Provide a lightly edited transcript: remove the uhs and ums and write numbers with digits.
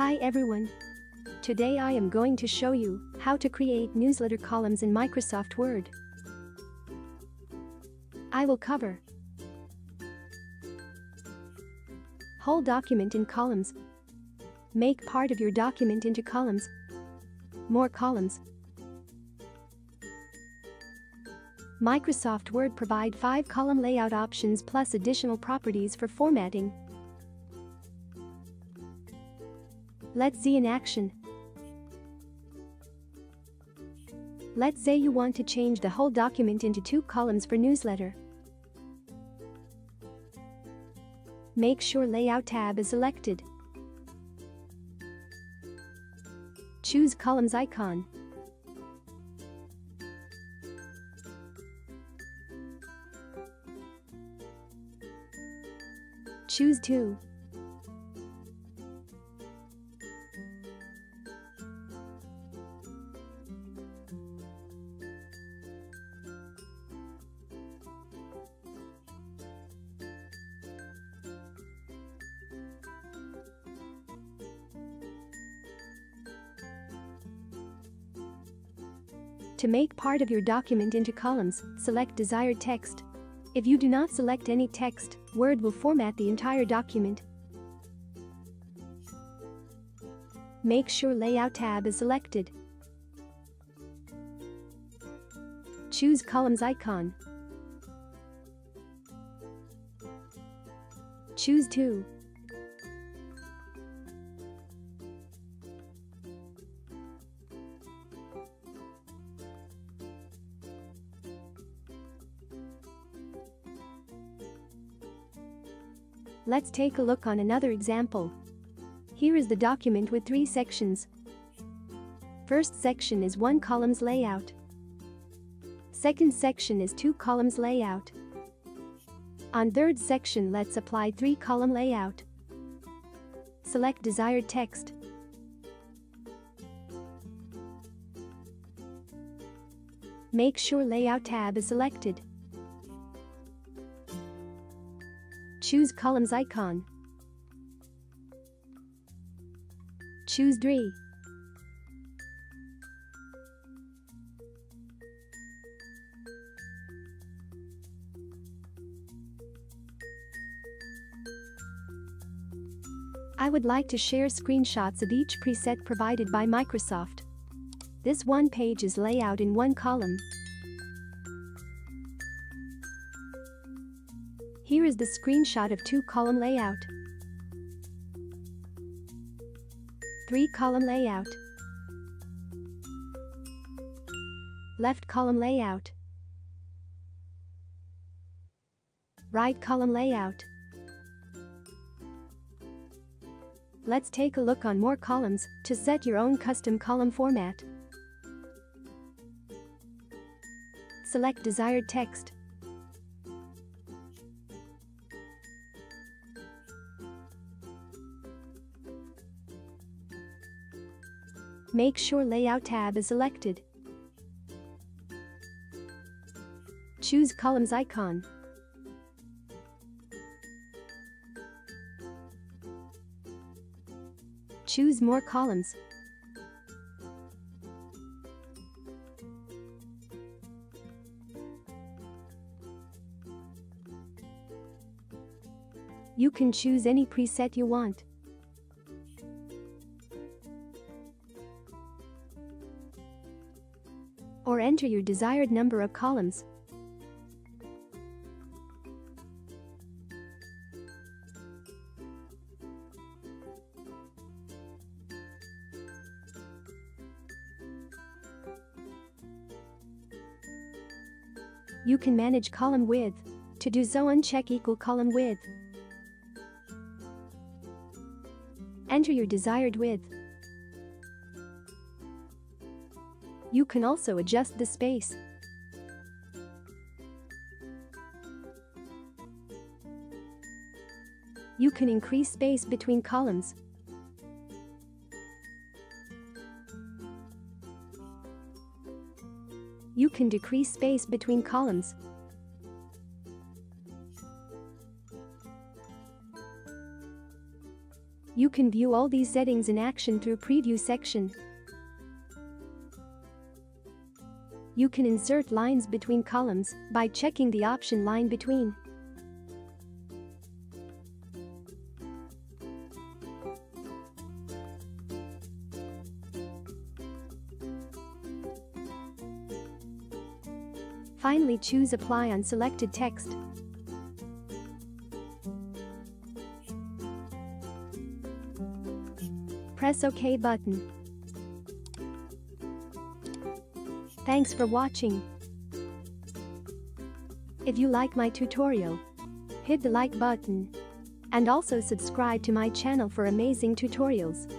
Hi everyone! Today I am going to show you how to create newsletter columns in Microsoft Word. I will cover whole document in columns, make part of your document into columns, more columns. Microsoft Word provide 5 column layout options plus additional properties for formatting. Let's see in action. Let's say you want to change the whole document into 2 columns for newsletter. Make sure Layout tab is selected. Choose Columns icon. Choose 2. To make part of your document into columns, select desired text. If you do not select any text, Word will format the entire document. Make sure Layout tab is selected. Choose Columns icon. Choose 2. Let's take a look on another example. Here is the document with 3 sections. First section is 1 columns layout. Second section is 2 columns layout. On third section, let's apply 3 column layout. Select desired text. Make sure Layout tab is selected. Choose Columns icon. Choose 3. I would like to share screenshots of each preset provided by Microsoft. This one page is layout in 1 column. Here is the screenshot of 2-column layout, 3-column layout, left column layout, right column layout. Let's take a look on more columns to set your own custom column format. Select desired text. Make sure Layout tab is selected. Choose Columns icon. Choose more columns. You can choose any preset you want. Or enter your desired number of columns. You can manage column width. To do so, uncheck equal column width. Enter your desired width. You can also adjust the space. You can increase space between columns. You can decrease space between columns. You can view all these settings in action through preview section. You can insert lines between columns by checking the option line between. Finally, choose Apply on selected text. Press OK button. Thanks for watching. If you like my tutorial, hit the like button and also subscribe to my channel for amazing tutorials.